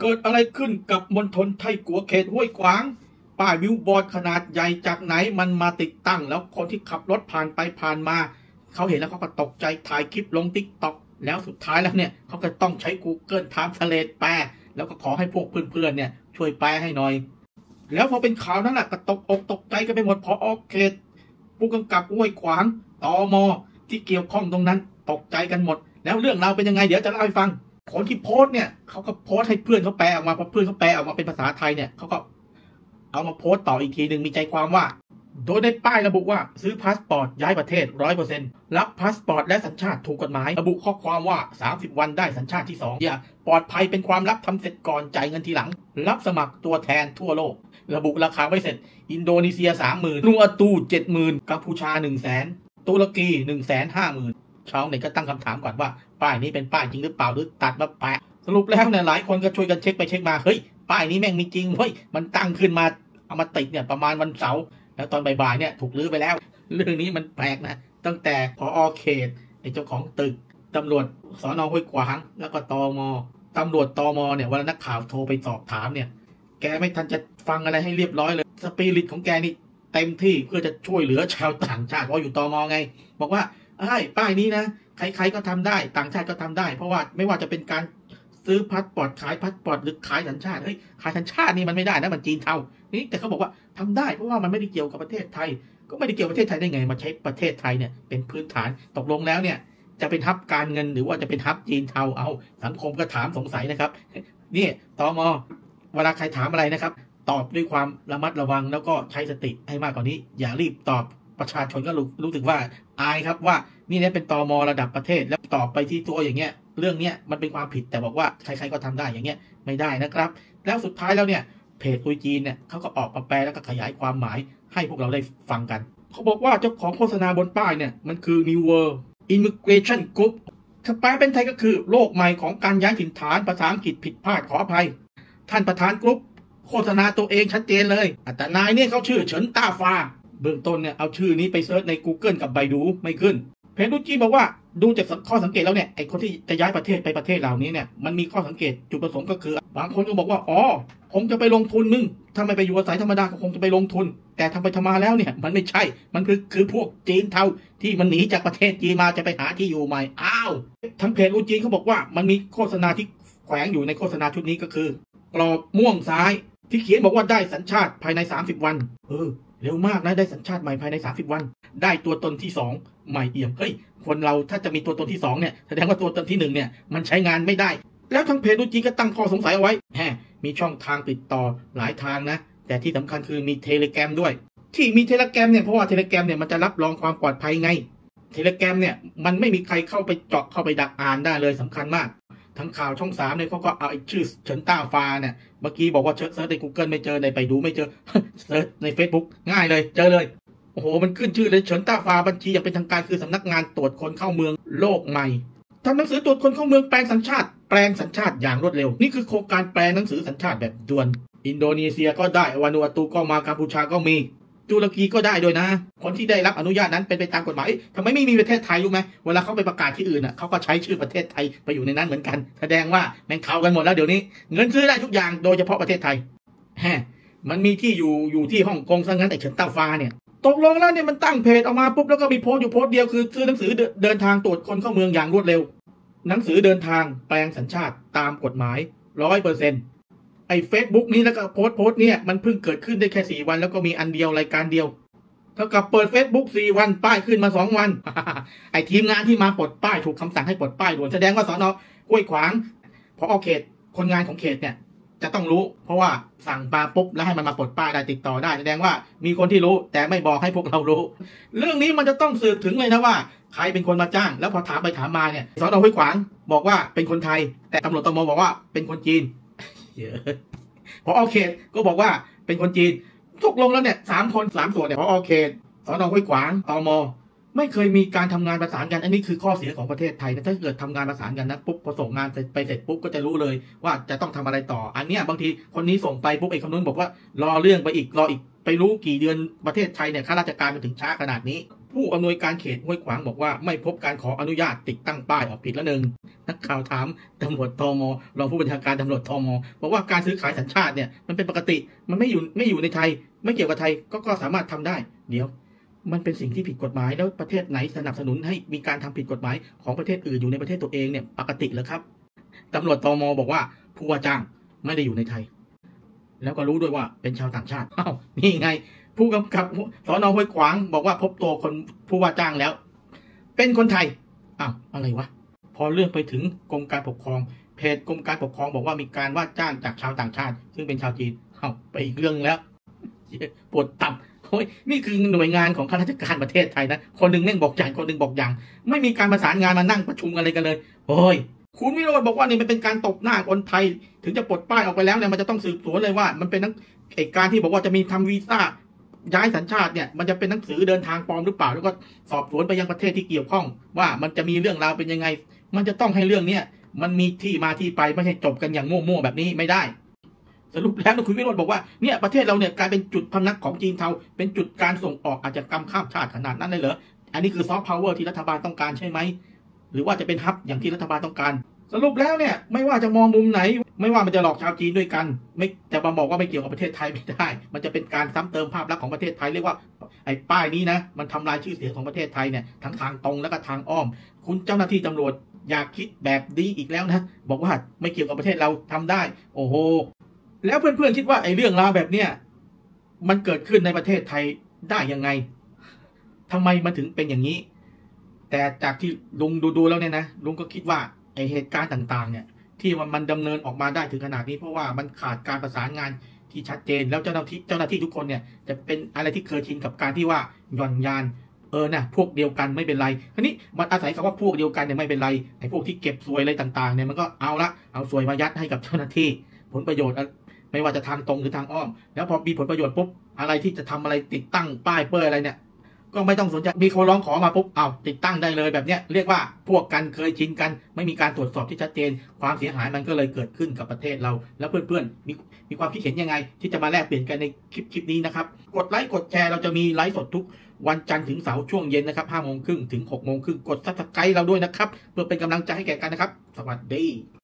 เกิดอะไรขึ้นกับมณฑลไทกัวเขตห้วยขวางป้ายบิลบอร์ดขนาดใหญ่จากไหนมันมาติดตั้งแล้วคนที่ขับรถผ่านไปผ่านมาเขาเห็นแล้วเขาก็ตกใจถ่ายคลิปลง TikTok แล้วสุดท้ายแล้วเนี่ยเขาก็ต้องใช้ Google Translate แปลแล้วก็ขอให้พวกเพื่อนๆเนี่ยช่วยแปลให้หน่อยแล้วพอเป็นข่าวนั้นแหละก็ตกอกตกใจกันไปหมดพอออกเขตผู้กำกับห้วยขวางตม.ที่เกี่ยวข้องตรงนั้นตกใจกันหมดแล้วเรื่องราวเป็นยังไงเดี๋ยวจะเล่าให้ฟังคนที่โพสเนี่ยเขาก็โพสให้เพื่อนเขาแปลออกมาพอเพื่อนเขาแปลออกมาเป็นภาษาไทยเนี่ยเขาก็เอามาโพสต่ออีกทีหนึ่งมีใจความว่าโดยในป้ายระบุว่าซื้อพาสปอร์ตย้ายประเทศ 100% รับพาสปอร์ตและสัญชาติถูกกฎหมายระบุข้อความว่า30วันได้สัญชาติที่2อย่าปลอดภัยเป็นความลับทำเสร็จก่อนจ่ายเงินทีหลังรับสมัครตัวแทนทั่วโลกระบุราคาไว้เสร็จอินโดนีเซีย 30,000 นูอาตู 70,000 กัมพูชา 100,000 ตุรกี 150,000 ชาวเน็ตก็ตั้งคำถามก่อนว่าป้ายนี้เป็นป้ายจริงหรือเปล่าหรือตัดมาแปะสรุปแล้วเนี่ยหลายคนก็ช่วยกันเช็คไปเช็คมาเฮ้ยป้ายนี้แม่งมีจริงเฮ้ยมันตั้งขึ้นมาเอามาติดเนี่ยประมาณวันเสาร์แล้วตอนบ่ายๆเนี่ยถูกลื้อไปแล้วเรื่องนี้มันแปลกนะตั้งแต่ผอ.เขตเจ้าของตึกตำรวจสน.ห้วยขวางแล้วก็ตม.ตำรวจตม.เนี่ยเวลานักข่าวโทรไปสอบถามเนี่ยแกไม่ทันจะฟังอะไรให้เรียบร้อยเลยสปิริตของแกนี่เต็มที่เพื่อจะช่วยเหลือชาวต่างชาติเพราะอยู่ตม.ไงบอกว่าไอ้ป้ายนี้นะใครๆก็ทำได้ต่างชาติก็ทำได้เพราะว่าไม่ว่าจะเป็นการซื้อพาสปอร์ตขายพาสปอร์ตหรือขายสัญชาติเฮ้ยขายสัญชาตินี่มันไม่ได้นะมันจีนเทานี่แต่เขาบอกว่าทำได้เพราะว่ามันไม่ได้เกี่ยวกับประเทศไทยก็ไม่ได้เกี่ยวกับประเทศไทยได้ไงมาใช้ประเทศไทยเนี่ยเป็นพื้นฐานตกลงแล้วเนี่ยจะเป็นฮับการเงินหรือว่าจะเป็นฮับจีนเทาเอาสังคมก็ถามสงสัยนะครับนี่ตม.เวลาใครถามอะไรนะครับตอบด้วยความระมัดระวังแล้วก็ใช้สติให้มากกว่านี้อย่ารีบตอบประชาชนก็รู้สึกว่าอายครับว่านี่เนี่ยเป็นตม.ระดับประเทศแล้วตอบไปที่ตัวอย่างเงี้ยเรื่องเนี้ยมันเป็นความผิดแต่บอกว่าใครๆก็ทำได้อย่างเงี้ยไม่ได้นะครับแล้วสุดท้ายแล้วเนี่ยเพจคุยจีนเนี่ยเขาก็ออกมาแปลแล้วก็ขยายความหมายให้พวกเราได้ฟังกันเขาบอกว่าเจ้าของโฆษณาบนป้ายเนี่ยมันคือ New World Immigration Group ถ้าแปลเป็นไทยก็คือโลกใหม่ของการย้ายถิ่นฐานภาษาอังกฤษผิดพลาดขออภัยท่านประธานกรุ๊ปโฆษณาตัวเองชัดเจนเลยแต่นายเนี่ยเขาชื่อเฉินต้าฟาเบื้องต้นเนี่ยเอาชื่อนี้ไปเซิร์ชใน Google กับไบดูไม่ขึ้นเพนดูจีบอกว่าดูจากข้อสังเกตแล้วเนี่ยไอคนที่จะย้ายประเทศไปประเทศเหล่านี้เนี่ยมันมีข้อสังเกตจุดประสงค์ก็คือบางคนก็บอกว่าอ๋อคงจะไปลงทุนมึงถ้าไม่ไปอยู่อาศัยธรรมดาก็คงจะไปลงทุนแต่ทำไปทำมาแล้วเนี่ยมันไม่ใช่มันคือพวกจีนเทาที่มันหนีจากประเทศจีนมาจะไปหาที่อยู่ใหม่อ้าวทั้งเพนดูจีเขาบอกว่ามันมีโฆษณาที่แขวงอยู่ในโฆษณาชุดนี้ก็คือกรอบม่วงซ้ายที่เขียนบอกว่าได้สัญชาติภายใน30วันเร็วมากนะได้สัญชาติใหม่ภายใน30วันได้ตัวตนที่2ใหม่เอี่ยมเฮ้ยคนเราถ้าจะมีตัวตนที่2เนี่ยแสดงว่าตัวตนที่1เนี่ยมันใช้งานไม่ได้แล้วทางเพจดูจีก็ตั้งข้อสงสัยเอาไว้แหมมีช่องทางติดต่อหลายทางนะแต่ที่สำคัญคือมีเทเลแกรมด้วยที่มีเทเลแกรมเนี่ยเพราะว่าเทเลแกรมเนี่ยมันจะรับรองความปลอดภัยไงเทเลแกรมเนี่ยมันไม่มีใครเข้าไปเจาะเข้าไปดักอ่านได้เลยสำคัญมากทั้งข่าวช่อง3เนี่ยเขาก็เอาไอ้ชื่อเฉินต้าฟาเนี่ยเมื่อกี้บอกว่าเซิร์ชใน Google ไม่เจอในไปดูไม่เจอเซิร์ชใน Facebook ง่ายเลยเจอเลยโอ้โหมันขึ้นชื่อเลยเฉินต้าฟาบัญชีอย่างเป็นทางการคือสำนักงานตรวจคนเข้าเมืองโลกใหม่ทำหนังสือตรวจคนเข้าเมืองแปลงสัญชาติอย่างรวดเร็วนี่คือโครงการแปลหนังสือสัญชาติแบบด่วนอินโดนีเซียก็ได้วานูอาตูก็มากัมพูชาก็มีตุรกีก็ได้ด้วยนะคนที่ได้รับอนุญาตนั้นเป็นไปตามกฎหมายทำไมไม่มีประเทศไทยรู้ไหมเวลาเขาไปประกาศที่อื่นอ่ะเขาก็ใช้ชื่อประเทศไทยไปอยู่ในนั้นเหมือนกันแสดงว่าแม่งเข้ากันหมดแล้วเดี๋ยวนี้เงินซื้อได้ทุกอย่างโดยเฉพาะประเทศไทยแฮมันมีที่อยู่ที่ฮ่องกงซะงั้นไอ้เฉินต้าฟาเนี่ยตกลงแล้วเนี่ยมันตั้งเพจออกมาปุ๊บแล้วก็มีโพสต์อยู่โพสต์เดียวคือซื้อหนังสือเดินทางตรวจคนเข้าเมืองอย่างรวดเร็วหนังสือเดินทางแปลงสัญชาติตามกฎหมาย 100%ไอ้ Facebook นี้แล้วก็โพสต์เนี่ยมันเพิ่งเกิดขึ้นได้แค่4วันแล้วก็มีอันเดียวรายการเดียวเท่ากับเปิด Facebook 4วันป้ายขึ้นมา2วัน ไอ้ทีมงานที่มาปลดป้ายถูกคำสั่งให้ปลดป้ายด่วนแสดงว่าสน.ห้วยขวางพอเขตคนงานของเขตเนี่ยจะต้องรู้เพราะว่าสั่งปาปุ๊บแล้วให้มันมาปลดป้ายได้ติดต่อได้แสดงว่ามีคนที่รู้แต่ไม่บอกให้พวกเรารู้เรื่องนี้มันจะต้องสืบถึงเลยนะว่าใครเป็นคนมาจ้างแล้วพอถามไปถามมาเนี่ยสน.ห้วยขวางบอกว่าเป็นคนไทยแต่ตำรวจตม.บอกว่าเป็นคนจีนพอเขตก็บอกว่าเป็นคนจีนตกลงแล้วเนี่ย3 คน 3 ส่วนเนี่ยพอเขตสน.ห้วยขวางตม.ไม่เคยมีการทำงานประสานกันอันนี้คือข้อเสียของประเทศไทยถ้าเกิดทำงานประสานกันนะปุ๊บพอส่งงานไปเสร็จปุ๊บก็จะรู้เลยว่าจะต้องทำอะไรต่ออันเนี้ยบางทีคนนี้ส่งไปปุ๊บไอ้คนนู้นบอกว่ารอเรื่องไปอีกรออีกไปรู้กี่เดือนประเทศไทยเนี่ยข้าราชการมันถึงช้าขนาดนี้ ผู้อำนวยการเขตห้วยขวางบอกว่าไม่พบการขออนุญาตติดตั้งป้ายออกผิดละหนึ่งนักข่าวถามตำรวจตม.รองผู้บัญชาการตำรวจตม.บอกว่าการซื้อขายสัญชาติเนี่ยมันเป็นปกติมันไม่อยู่ในไทยไม่เกี่ยวกับไทยก็สามารถทำได้เดี๋ยวมันเป็นสิ่งที่ผิดกฎหมายแล้วประเทศไหนสนับสนุนให้มีการทำผิดกฎหมายของประเทศอื่นอยู่ในประเทศตัวเองเนี่ยปกติเหรอครับตำรวจตม.บอกว่าผู้ว่าจ้างไม่ได้อยู่ในไทยแล้วก็รู้ด้วยว่าเป็นชาวต่างชาติอ้าวนี่ไงผู้กำกับสน.ห้วยขวางบอกว่าพบตัวคนผู้ว่าจ้างแล้วเป็นคนไทยอ้าวอะไรวะพอเรื่องไปถึงกรมการปกครองเพจกรมการปกครองบอกว่ามีการว่าจ้างจากชาวต่างชาติซึ่งเป็นชาวจีนอ้าวไปอีกเรื่องแล้วปวดตับโอ้ยนี่คือหน่วยงานของข้าราชการประเทศไทยนะคนหนึ่งแม่งบอกอย่างคนหนึ่งบอกอย่างไม่มีการประสานงานมานั่งประชุมอะไรกันเลยโอ้ยคุณวิโรจน์บอกว่านี่มันเป็นการตบหน้าคนไทยถึงจะปลดป้ายออกไปแล้วเนี่ยมันจะต้องสืบสวนเลยว่ามันเป็นทั้งเอกการที่บอกว่าจะมีทำวีซ่าย้ายสัญชาติเนี่ยมันจะเป็นหนังสือเดินทางปลอมหรือเปล่าแล้วก็สอบสวนไปยังประเทศที่เกี่ยวข้องว่ามันจะมีเรื่องราวเป็นยังไงมันจะต้องให้เรื่องเนี้ยมันมีที่มาที่ไปไม่ใช่จบกันอย่างมั่วๆแบบนี้ไม่ได้สรุปแล้วคุณวิโรจน์บอกว่าเนี่ยประเทศเราเนี่ยกลายเป็นจุดพำนักของจีนเทาเป็นจุดการส่งออกอาชญากรรมข้ามชาติขนาดนั้นเลยเหรออันนี้คือซอฟต์พาวเวอร์ที่รัฐบาลต้องการใช่ไหมหรือว่าจะเป็นฮับอย่างที่รัฐบาลต้องการสรุปแล้วเนี่ยไม่ว่าจะมองมุมไหนไม่ว่ามันจะหลอกชาวจีนด้วยกันไม่จะมาบอกว่าไม่เกี่ยวกับประเทศไทยไม่ได้มันจะเป็นการซ้ำเติมภาพลักษณ์ของประเทศไทยเรียกว่าไอ้ป้ายนี้นะมันทำลายชื่อเสียงของประเทศไทยเนี่ยทั้งทางตรงและก็ทางอ้อมคุณเจ้าหน้าที่ตำรวจอยากคิดแบบนี้อีกแล้วนะบอกว่าไม่เกี่ยวกับประเทศเราทำได้โอ้โหแล้วเพื่อนๆคิดว่าไอ้เรื่องราวแบบเนี้ยมันเกิดขึ้นในประเทศไทยได้ยังไงทำไมมันถึงเป็นอย่างนี้แต่จากที่ลุงดูแล้วเนี่ยนะลุงก็คิดว่าไอ้เหตุการณ์ต่างๆเนี่ยที่มันดำเนินออกมาได้ถึงขนาดนี้เพราะว่ามันขาดการประสานงานที่ชัดเจนแล้วเจ้าหน้าที่ทุกคนเนี่ยจะเป็นอะไรที่เคยชินกับการที่ว่าหย่อนยานนะพวกเดียวกันไม่เป็นไรทีนี้มันอาศัยคำว่าพวกเดียวกันเนี่ยไม่เป็นไรไอ้พวกที่เก็บสวยอะไรต่างๆเนี่ยมันก็เอาสวยมายัดให้กับเจ้าหน้าที่ผลประโยชน์ไม่ว่าจะทางตรงหรือทางอ้อมแล้วพอมีผลประโยชน์ปุ๊บอะไรที่จะทำอะไรติดตั้งป้ายเป้ยอะไรเนี่ยก็ไม่ต้องสนใจมีคนร้องขอมาปุ๊บเอาติดตั้งได้เลยแบบนี้เรียกว่าพวกกันเคยชินกันไม่มีการตรวจสอบที่ชัดเจนความเสียหายมันก็เลยเกิดขึ้นกับประเทศเราแล้วเพื่อนๆมีความคิดเห็นยังไงที่จะมาแลกเปลี่ยนกันในคลิปนี้นะครับกดไลค์กดแชร์เราจะมีไลฟ์สดทุกวันจันทร์ถึงเสาร์ช่วงเย็นนะครับ5 โมงครึ่งถึง 6 โมงครึ่งกดซับสไครบ์เราด้วยนะครับเพื่อเป็นกำลังใจให้แก่กันนะครับสวัสดี